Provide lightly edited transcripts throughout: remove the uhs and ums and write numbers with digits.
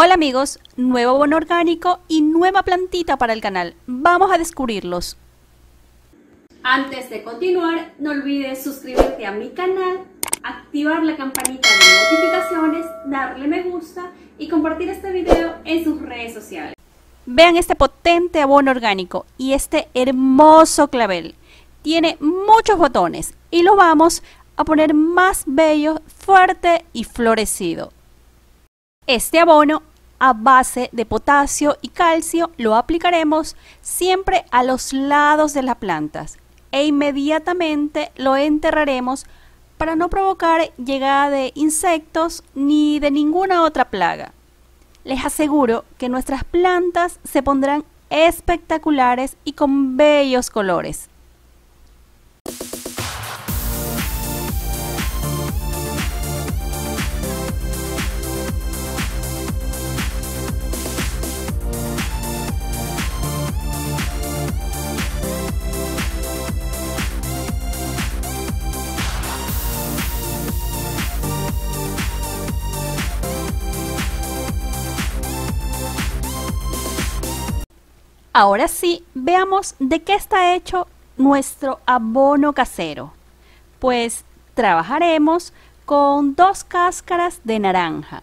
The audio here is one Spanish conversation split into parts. Hola amigos, nuevo abono orgánico y nueva plantita para el canal. Vamos a descubrirlos. Antes de continuar, no olvides suscribirte a mi canal, activar la campanita de notificaciones, darle me gusta y compartir este video en sus redes sociales. Vean este potente abono orgánico y este hermoso clavel. Tiene muchos botones y lo vamos a poner más bello, fuerte y florecido. Este abono a base de potasio y calcio lo aplicaremos siempre a los lados de las plantas e inmediatamente lo enterraremos para no provocar llegada de insectos ni de ninguna otra plaga. Les aseguro que nuestras plantas se pondrán espectaculares y con bellos colores. Ahora sí, veamos de qué está hecho nuestro abono casero. Pues trabajaremos con 2 cáscaras de naranja,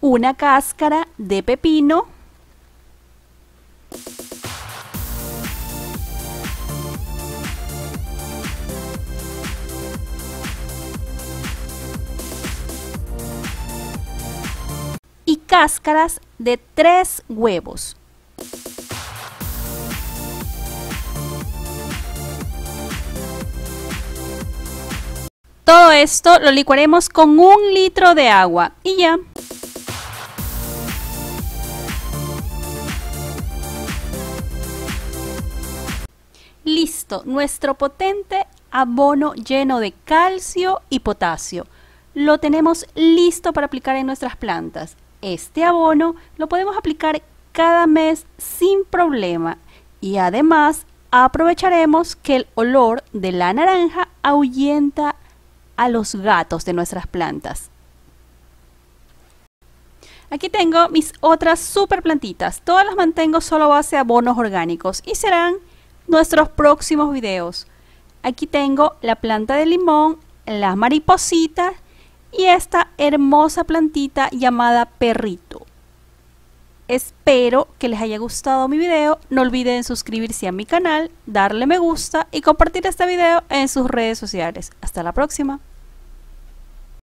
1 cáscara de pepino, 3 cáscaras de 3 huevos. Todo esto lo licuaremos con 1 litro de agua y ya. Listo, nuestro potente abono lleno de calcio y potasio. Lo tenemos listo para aplicar en nuestras plantas. Este abono lo podemos aplicar cada mes sin problema y además aprovecharemos que el olor de la naranja ahuyenta a los gatos de nuestras plantas. Aquí tengo mis otras super plantitas, todas las mantengo solo base a abonos orgánicos y serán nuestros próximos videos. Aquí tengo la planta de limón, las maripositas y esta hermosa plantita llamada perrito. Espero que les haya gustado mi video. No olviden suscribirse a mi canal, darle me gusta y compartir este video en sus redes sociales. Hasta la próxima.